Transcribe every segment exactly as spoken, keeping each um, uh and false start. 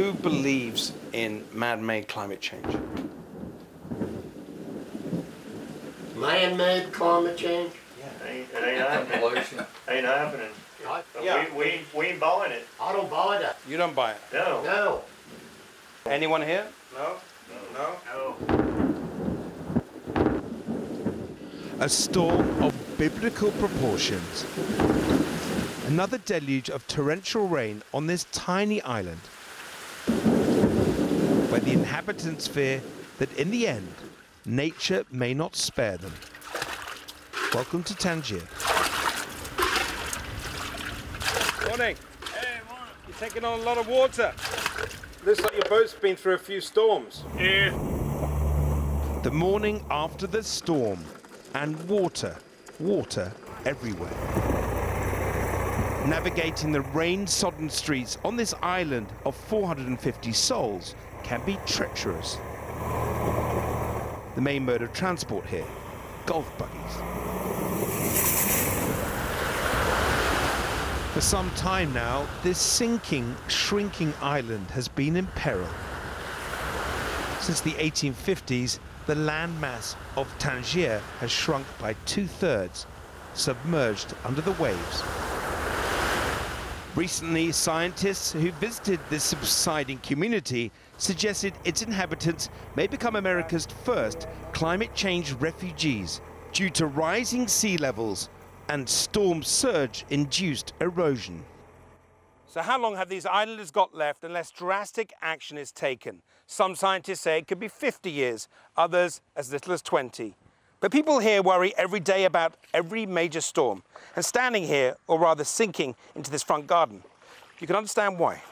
Who believes in man-made climate change? Man-made climate change? Yeah. It ain't, it ain't happening. Ain't happening. I, yeah. we, we, we ain't buying it. I don't buy that. You don't buy it? No. No. Anyone here? No. No. No. No. A storm of biblical proportions. Another deluge of torrential rain on this tiny island, where the inhabitants fear that in the end, nature may not spare them. Welcome to Tangier. Morning. Hey, morning. You're taking on a lot of water. Looks like your boat's been through a few storms. Yeah. The morning after the storm, and water, water everywhere. Navigating the rain-sodden streets on this island of four hundred fifty souls can be treacherous. The main mode of transport here, golf buggies. For some time now, this sinking, shrinking island has been in peril. Since the eighteen fifties, the landmass of Tangier has shrunk by two-thirds, submerged under the waves. Recently, scientists who visited this subsiding community suggested its inhabitants may become America's first climate change refugees due to rising sea levels and storm surge-induced erosion. So how long have these islanders got left unless drastic action is taken? Some scientists say it could be fifty years, others as little as twenty. But people here worry every day about every major storm. And standing here, or rather sinking into this front garden, you can understand why.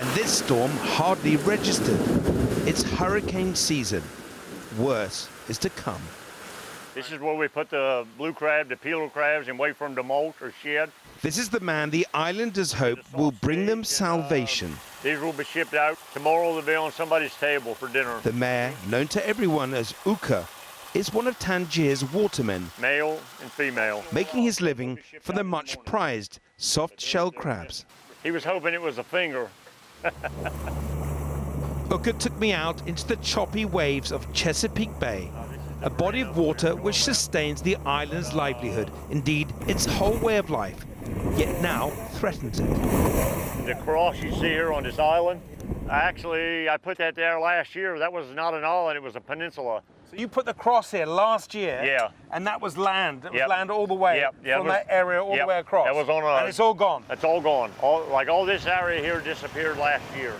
And this storm hardly registered. It's hurricane season. Worse is to come. This is where we put the blue crab, the peeler crabs, and wait for them to molt or shed. This is the man the islanders hope will bring them salvation. Uh, these will be shipped out. Tomorrow they'll be on somebody's table for dinner. The mayor, known to everyone as Uka, is one of Tangier's watermen. Male and female. Making his living from the much-prized soft-shell crabs. He was hoping it was a finger. Uka took me out into the choppy waves of Chesapeake Bay, a body of water which sustains the island's livelihood, indeed its whole way of life, yet now threatens it. The cross you see here on this island, actually I put that there last year. That was not an island, it was a peninsula. So you put the cross here last year? Yeah. And that was land, it was yep. land all the way yep. Yep. from was, that area all yep. the way across? That was on a, and it's all gone? It's all gone. All, like all this area here disappeared last year.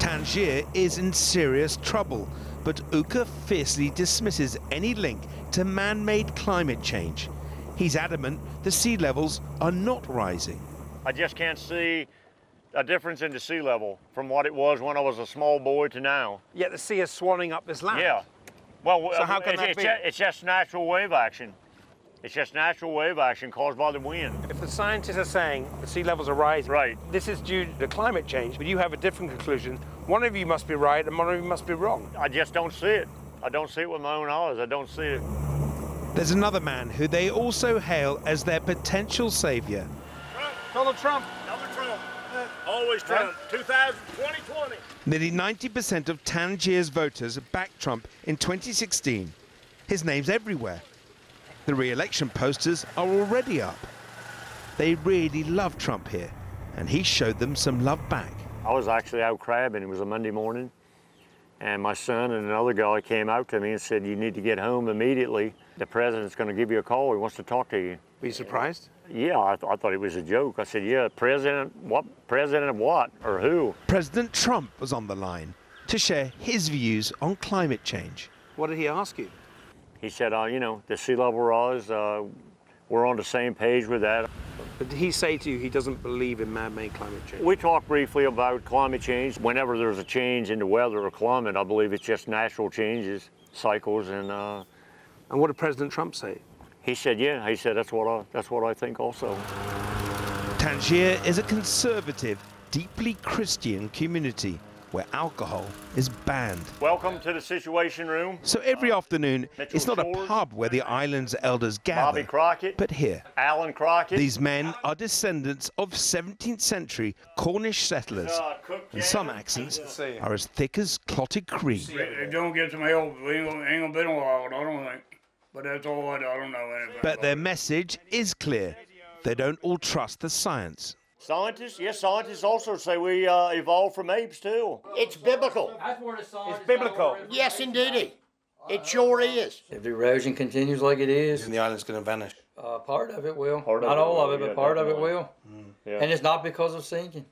Tangier is in serious trouble. But Uka fiercely dismisses any link to man-made climate change. He's adamant the sea levels are not rising. I just can't see a difference in the sea level from what it was when I was a small boy to now. Yet the sea is swallowing up this land. Yeah. Well, so how can it's, that it's, be? Just, it's just natural wave action. It's just natural wave action caused by the wind. If the scientists are saying the sea levels are rising, right. This is due to climate change, but you have a different conclusion. One of you must be right and one of you must be wrong. I just don't see it. I don't see it with my own eyes. I don't see it. There's another man who they also hail as their potential savior. Trump. Donald Trump. Donald Trump. Always Trump. two thousand twenty. Nearly ninety percent of Tangier's voters backed Trump in twenty sixteen. His name's everywhere. The re-election posters are already up. They really love Trump here, and he showed them some love back. I was actually out crabbing. It was a Monday morning, and my son and another guy came out to me and said, you need to get home immediately. The president's going to give you a call. He wants to talk to you. Were you surprised? Yeah, I, th I thought it was a joke. I said, yeah, president, what? President of what or who? President Trump was on the line to share his views on climate change. What did he ask you? He said, uh, you know, the sea level rise, uh, we're on the same page with that. But did he say to you he doesn't believe in man-made climate change? We talked briefly about climate change. Whenever there's a change in the weather or climate, I believe it's just natural changes, cycles, and... Uh, and what did President Trump say? He said, yeah, he said, that's what I, that's what I think also. Tangier is a conservative, deeply Christian community where alcohol is banned. Welcome to the Situation Room. So every afternoon, Mitchell it's not Shores, a pub where the island's elders gather, Bobby Crockett, but here. Alan Crockett. These men are descendants of seventeenth century Cornish settlers, uh, and some accents are as thick as clotted cream. It don't get to me old, it ain't been a while, I don't think. But that's all I don't know anything. But their message is clear. They don't all trust the science. Scientists, yes, scientists also say we uh, evolved from apes, too. It's biblical. It's biblical. Yes, indeed. It sure is. If the erosion continues like it is, then the island's going to vanish. Uh, part of it will. Part not of all it will, of it, but yeah, part definitely. of it will. Mm, yeah. And it's not because of sinking.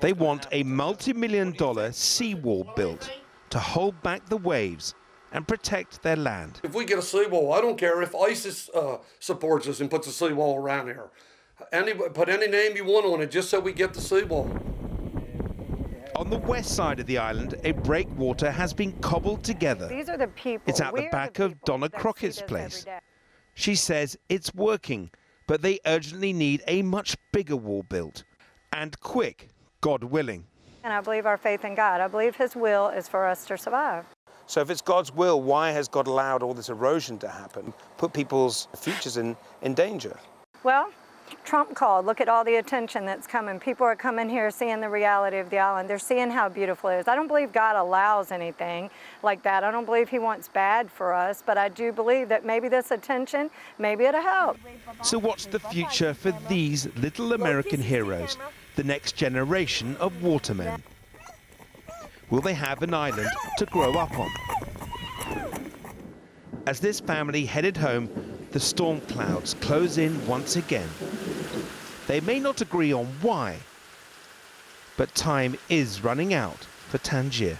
They want a multi-million dollar seawall built to hold back the waves and protect their land. If we get a seawall, I don't care if ISIS uh, supports us and puts a seawall around here. Any, put any name you want on it, just so we get the seawall. On the west side of the island, a breakwater has been cobbled together. These are the people. It's at the back of Donna Crockett's place. She says it's working, but they urgently need a much bigger wall built, and quick, God willing. And I believe our faith in God. I believe His will is for us to survive. So if it's God's will, why has God allowed all this erosion to happen, put people's futures in, in danger? Well, Trump called. Look at all the attention that's coming. People are coming here seeing the reality of the island. They're seeing how beautiful it is. I don't believe God allows anything like that. I don't believe He wants bad for us, but I do believe that maybe this attention, maybe it'll help. So what's the future for these little American heroes, the next generation of watermen? Will they have an island to grow up on? As this family headed home, the storm clouds close in once again. They may not agree on why, but time is running out for Tangier.